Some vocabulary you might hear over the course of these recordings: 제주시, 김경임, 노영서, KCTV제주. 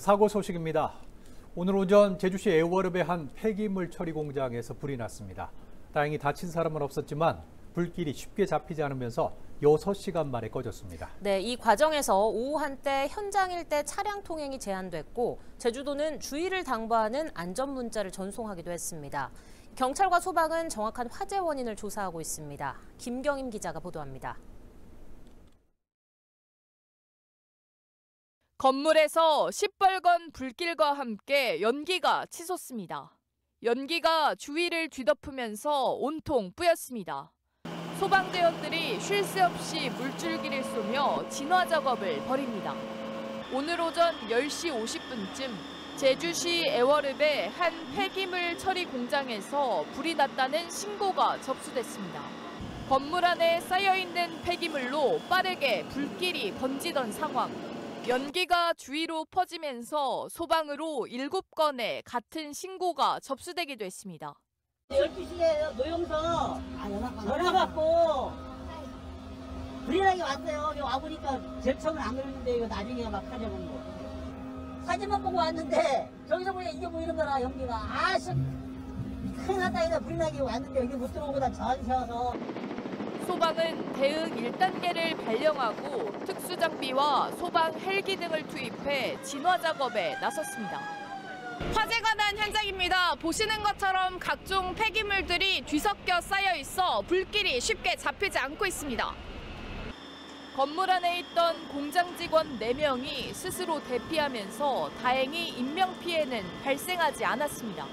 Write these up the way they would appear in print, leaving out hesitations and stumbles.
사고 소식입니다. 오늘 오전 제주시 애월읍의 한 폐기물 처리 공장에서 불이 났습니다. 다행히 다친 사람은 없었지만 불길이 쉽게 잡히지 않으면서 6시간 만에 꺼졌습니다. 네, 이 과정에서 오후 한때 현장 일대 차량 통행이 제한됐고 제주도는 주의를 당부하는 안전 문자를 전송하기도 했습니다. 경찰과 소방은 정확한 화재 원인을 조사하고 있습니다. 김경임 기자가 보도합니다. 건물에서 시뻘건 불길과 함께 연기가 치솟습니다. 연기가 주위를 뒤덮으면서 온통 뿌였습니다. 소방대원들이 쉴 새 없이 물줄기를 쏘며 진화 작업을 벌입니다. 오늘 오전 10시 50분쯤 제주시 애월읍의 한 폐기물 처리 공장에서 불이 났다는 신고가 접수됐습니다. 건물 안에 쌓여있는 폐기물로 빠르게 불길이 번지던 상황. 연기가 주위로 퍼지면서 소방으로 7건의 같은 신고가 접수되기도 했습니다. 12시에 노영서 전화 받고 불이 나게 왔어요. 와보니까 제 처음은 안 그랬는데 이거 나중에 막 사진 본 거. 사진만 보고 왔는데 저기서 보니까 이게 보이는 거라 연기가. 큰일 났다 이거 불이 나게 왔는데 여기 못 들어오고 다 저한테 세워서. 소방은 대응 1단계를 발령하고 특수장비와 소방 헬기 등을 투입해 진화 작업에 나섰습니다. 화재가 난 현장입니다. 보시는 것처럼 각종 폐기물들이 뒤섞여 쌓여 있어 불길이 쉽게 잡히지 않고 있습니다. 건물 안에 있던 공장 직원 4명이 스스로 대피하면서 다행히 인명피해는 발생하지 않았습니다.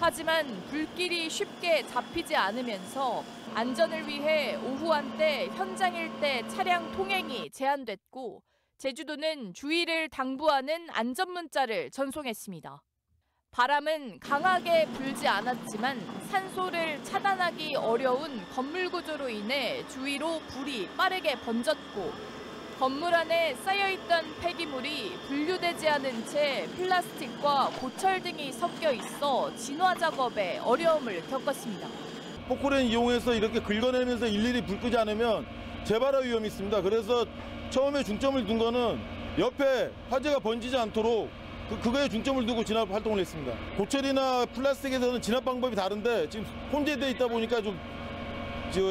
하지만 불길이 쉽게 잡히지 않으면서 안전을 위해 오후 한때 현장 일대 차량 통행이 제한됐고 제주도는 주의를 당부하는 안전 문자를 전송했습니다. 바람은 강하게 불지 않았지만 산소를 차단하기 어려운 건물 구조로 인해 주위로 불이 빠르게 번졌고 건물 안에 쌓여있던 폐기물이 분류되지 않은 채 플라스틱과 고철 등이 섞여 있어 진화 작업에 어려움을 겪었습니다. 포크레인 이용해서 이렇게 긁어내면서 일일이 불 끄지 않으면 재발화 위험이 있습니다. 그래서 처음에 중점을 둔 거는 옆에 화재가 번지지 않도록 그거에 중점을 두고 진압 활동을 했습니다. 고철이나 플라스틱에서는 진압 방법이 다른데 지금 혼재돼 있다 보니까 좀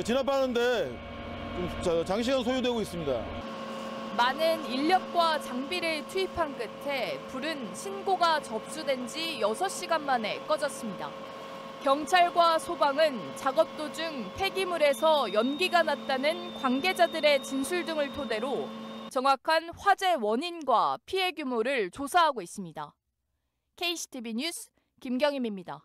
진압하는데 좀 장시간 소요되고 있습니다. 많은 인력과 장비를 투입한 끝에 불은 신고가 접수된 지 6시간 만에 꺼졌습니다. 경찰과 소방은 작업 도중 폐기물에서 연기가 났다는 관계자들의 진술 등을 토대로 정확한 화재 원인과 피해 규모를 조사하고 있습니다. KCTV 뉴스 김경임입니다.